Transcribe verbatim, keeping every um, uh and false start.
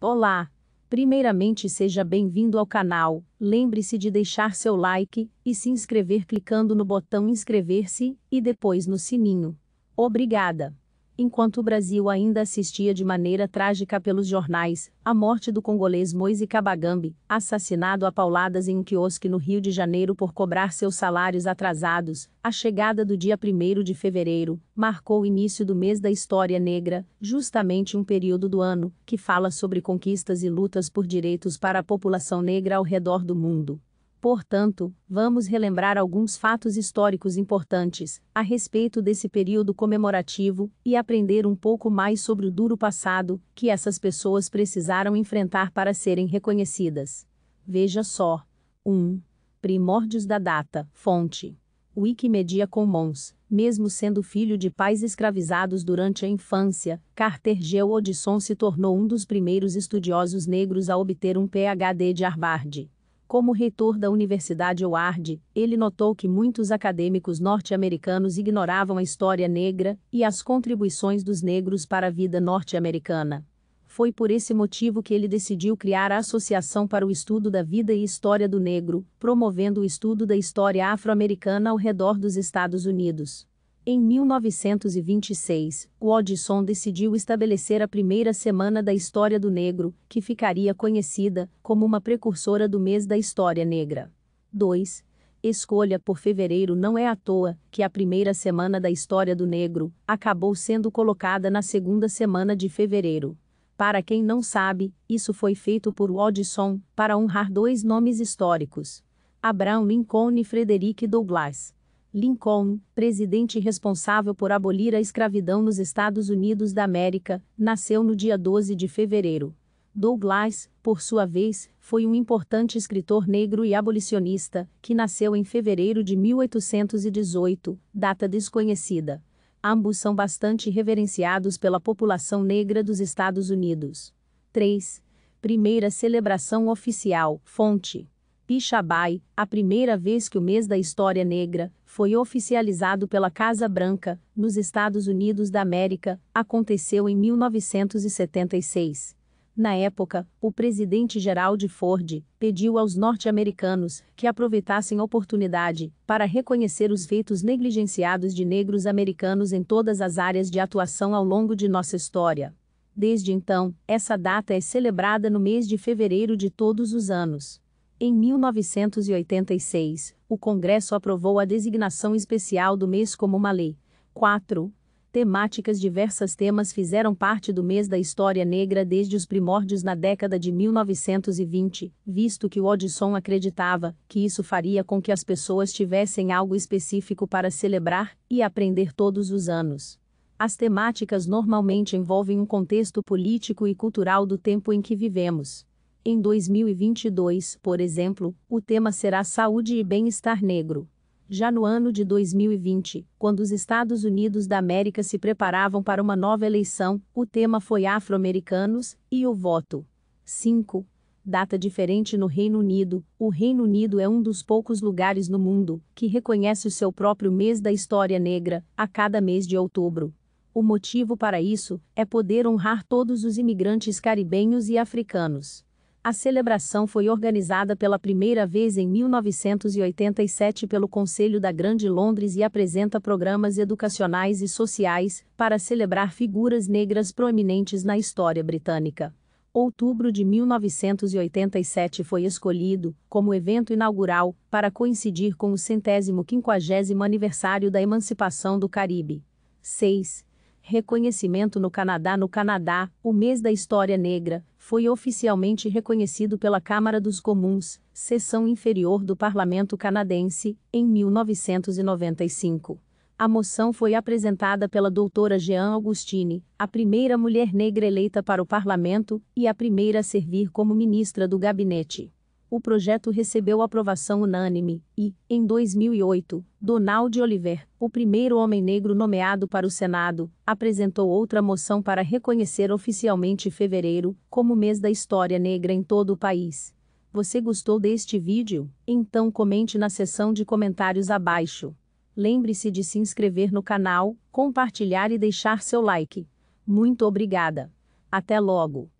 Olá! Primeiramente, seja bem-vindo ao canal, lembre-se de deixar seu like e se inscrever clicando no botão inscrever-se e depois no sininho. Obrigada! Enquanto o Brasil ainda assistia de maneira trágica pelos jornais, a morte do congolês Moïse Kabagambe, assassinado a pauladas em um quiosque no Rio de Janeiro por cobrar seus salários atrasados, a chegada do dia primeiro de fevereiro, marcou o início do mês da história negra, justamente um período do ano que fala sobre conquistas e lutas por direitos para a população negra ao redor do mundo. Portanto, vamos relembrar alguns fatos históricos importantes a respeito desse período comemorativo e aprender um pouco mais sobre o duro passado que essas pessoas precisaram enfrentar para serem reconhecidas. Veja só. um. Primórdios da data. Fonte. Wikimedia Commons. Mesmo sendo filho de pais escravizados durante a infância, Carter G. Woodson se tornou um dos primeiros estudiosos negros a obter um P H D de Harvard. Como reitor da Universidade Howard, ele notou que muitos acadêmicos norte-americanos ignoravam a história negra e as contribuições dos negros para a vida norte-americana. Foi por esse motivo que ele decidiu criar a Associação para o Estudo da Vida e História do Negro, promovendo o estudo da história afro-americana ao redor dos Estados Unidos. Em mil novecentos e vinte e seis, Woodson decidiu estabelecer a primeira Semana da História do Negro, que ficaria conhecida como uma precursora do Mês da História Negra. dois. Escolha por fevereiro. Não é à toa que a primeira Semana da História do Negro acabou sendo colocada na segunda semana de fevereiro. Para quem não sabe, isso foi feito por Woodson para honrar dois nomes históricos: Abraham Lincoln e Frederick Douglass. Lincoln, presidente responsável por abolir a escravidão nos Estados Unidos da América, nasceu no dia doze de fevereiro. Douglass, por sua vez, foi um importante escritor negro e abolicionista, que nasceu em fevereiro de mil oitocentos e dezoito, data desconhecida. Ambos são bastante reverenciados pela população negra dos Estados Unidos. três. Primeira celebração oficial. Fonte. Pixabay. A primeira vez que o mês da história negra foi oficializado pela Casa Branca, nos Estados Unidos da América, aconteceu em mil novecentos e setenta e seis. Na época, o presidente Gerald Ford pediu aos norte-americanos que aproveitassem a oportunidade para reconhecer os feitos negligenciados de negros americanos em todas as áreas de atuação ao longo de nossa história. Desde então, essa data é celebrada no mês de fevereiro de todos os anos. Em mil novecentos e oitenta e seis, o Congresso aprovou a designação especial do mês como uma lei. quatro. Temáticas. Diversos temas fizeram parte do mês da história negra desde os primórdios na década de mil novecentos e vinte, visto que Woodson acreditava que isso faria com que as pessoas tivessem algo específico para celebrar e aprender todos os anos. As temáticas normalmente envolvem um contexto político e cultural do tempo em que vivemos. Em dois mil e vinte e dois, por exemplo, o tema será Saúde e Bem-Estar Negro. Já no ano de dois mil e vinte, quando os Estados Unidos da América se preparavam para uma nova eleição, o tema foi Afro-Americanos e o voto. cinco. Data diferente no Reino Unido. O Reino Unido é um dos poucos lugares no mundo que reconhece o seu próprio mês da história negra, a cada mês de outubro. O motivo para isso é poder honrar todos os imigrantes caribenhos e africanos. A celebração foi organizada pela primeira vez em mil novecentos e oitenta e sete pelo Conselho da Grande Londres e apresenta programas educacionais e sociais para celebrar figuras negras proeminentes na história britânica. Outubro de mil novecentos e oitenta e sete foi escolhido como evento inaugural para coincidir com o centésimo quinquagésimo aniversário da emancipação do Caribe. seis. Reconhecimento no Canadá. No Canadá, o mês da história negra foi oficialmente reconhecido pela Câmara dos Comuns, seção inferior do Parlamento canadense, em mil novecentos e noventa e cinco. A moção foi apresentada pela doutora Jean Augustine, a primeira mulher negra eleita para o parlamento e a primeira a servir como ministra do gabinete. O projeto recebeu aprovação unânime e, em dois mil e oito, Donald Oliver, o primeiro homem negro nomeado para o Senado, apresentou outra moção para reconhecer oficialmente fevereiro como mês da história negra em todo o país. Você gostou deste vídeo? Então comente na seção de comentários abaixo. Lembre-se de se inscrever no canal, compartilhar e deixar seu like. Muito obrigada. Até logo.